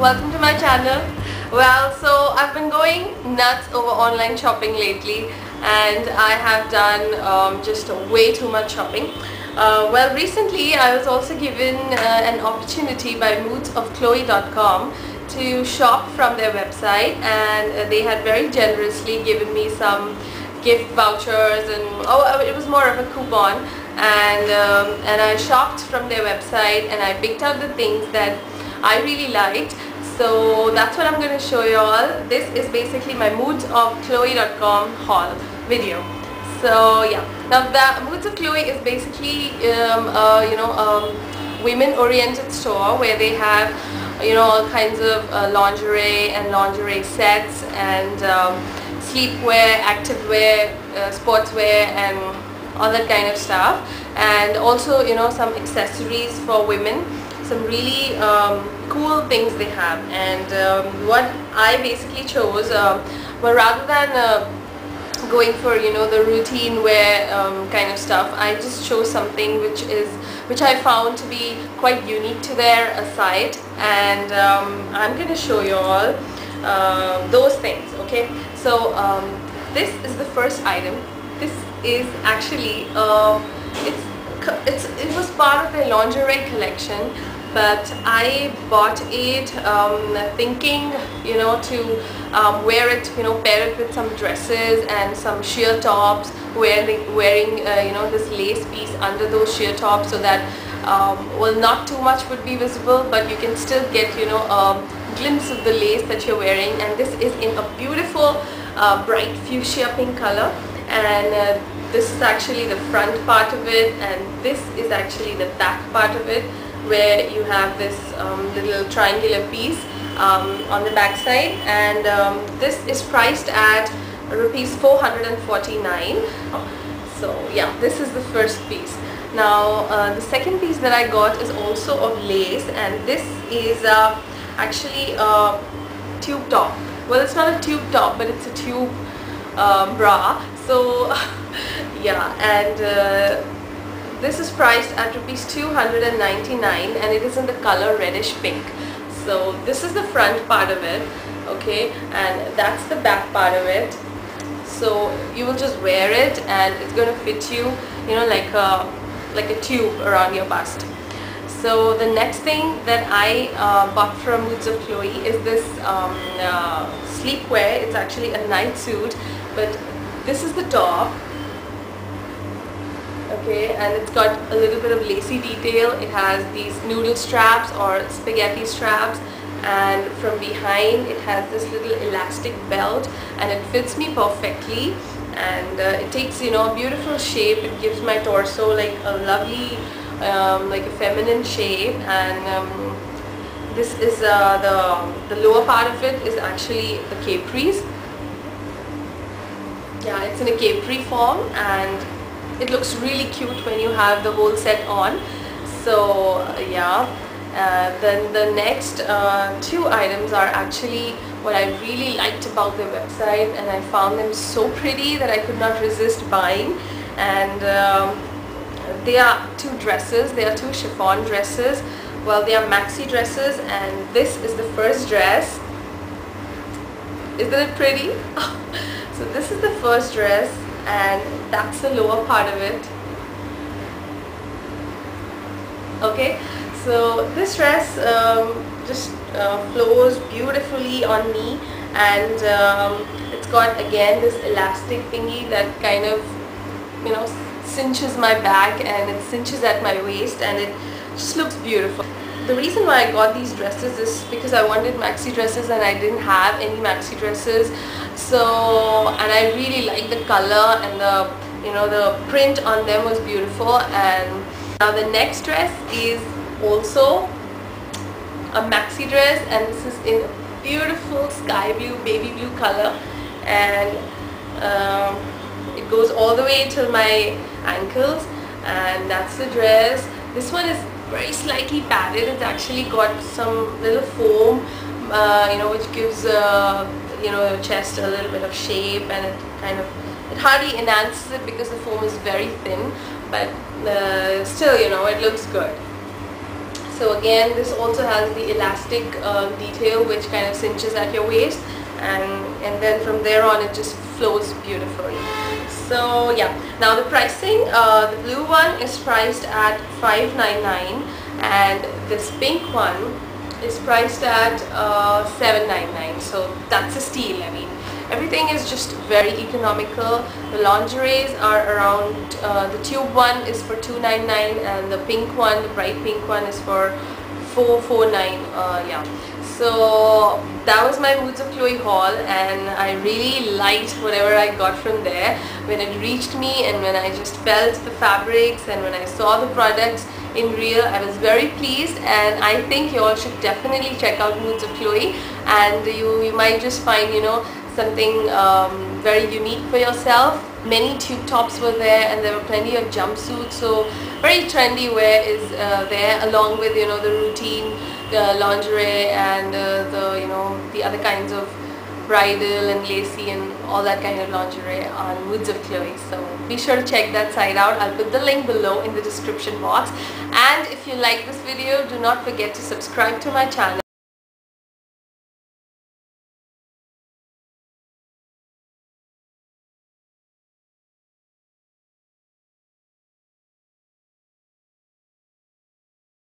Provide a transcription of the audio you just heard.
Welcome to my channel. Well, so I've been going nuts over online shopping lately, and I have done just way too much shopping. Well, recently I was also given an opportunity by moodsofchloe.com to shop from their website, and they had very generously given me some gift vouchers, and it was more of a coupon, and I shopped from their website and I picked out the things that I really liked. So that's what I'm going to show you all. This is basically my moodsofchloe.com haul video. So yeah, now the Moods of Chloe is basically women-oriented store where they have all kinds of lingerie and lingerie sets and sleepwear, activewear, sportswear, and all that kind of stuff, and also some accessories for women, some really cool things they have. And what I basically chose, but rather than going for the routine wear kind of stuff, I just chose something which I found to be quite unique to their site, and I'm gonna show you all those things. Okay, so this is the first item. This is actually it was part of their lingerie collection, but I bought it thinking to wear it, pair it with some dresses and some sheer tops, wearing this lace piece under those sheer tops, so that well, not too much would be visible, but you can still get a glimpse of the lace that you're wearing. And this is in a beautiful bright fuchsia pink color, and this is actually the front part of it, and this is actually the back part of it, where you have this little triangular piece on the back side. And this is priced at rupees 449. So yeah, this is the first piece. Now the second piece that I got is also of lace, and this is actually a tube top. Well, it's not a tube top, but it's a tube bra. So yeah, and this is priced at rupees 299, and it is in the color reddish pink. So this is the front part of it, okay, and that's the back part of it. So you will just wear it and it's going to fit you, like a tube around your bust. So the next thing that I bought from Moods of Chloe is this sleepwear. It's actually a night suit, but this is the top. Okay, and it's got a little bit of lacy detail. It has these noodle straps or spaghetti straps, and from behind it has this little elastic belt, and it fits me perfectly, and it takes a beautiful shape. It gives my torso like a lovely like a feminine shape, and this is the lower part of it is actually the capris. Yeah, it's in a capri form, and it looks really cute when you have the whole set on. So yeah, then the next two items are actually what I really liked about their website, and I found them so pretty that I could not resist buying. And they are two dresses. They are two chiffon dresses. Well, they are maxi dresses, and this is the first dress. Isn't it pretty? So this is the first dress, and that's the lower part of it. Okay, so this dress just flows beautifully on me, and it's got again this elastic thingy that kind of cinches my back, and it cinches at my waist, and it just looks beautiful. The reason why I got these dresses is because I wanted maxi dresses, and I didn't have any maxi dresses. So, and I really like the color, and the the print on them was beautiful. And now the next dress is also a maxi dress, and this is in a beautiful sky blue, baby blue color, and it goes all the way till my ankles, and that's the dress. This one is very slightly padded. It's actually got some little foam, which gives your chest a little bit of shape, and it hardly enhances it because the foam is very thin, but still it looks good. So again, this also has the elastic detail which kind of cinches at your waist, and then from there on it just flows beautifully. So yeah, now the pricing, the blue one is priced at $5.99 and this pink one is priced at $7.99. So that's a steal. I mean, everything is just very economical. The lingeries are around, the tube one is for $2.99 and the pink one, the bright pink one, is for $4.49. Yeah, so that was my Moods of Chloe haul, and I really liked whatever I got from there. When it reached me and when I just felt the fabrics and when I saw the products in real, I was very pleased, and I think you all should definitely check out Moods of Chloe, and you might just find, you know, something very unique for yourself. Many tube tops were there and there were plenty of jumpsuits, so very trendy wear is there, along with, you know, the routine lingerie and the, you know, the other kinds of bridal and lacy and all that kind of lingerie on Moods of Chloe. So be sure to check that site out. I'll put the link below in the description box, and if you like this video, do not forget to subscribe to my channel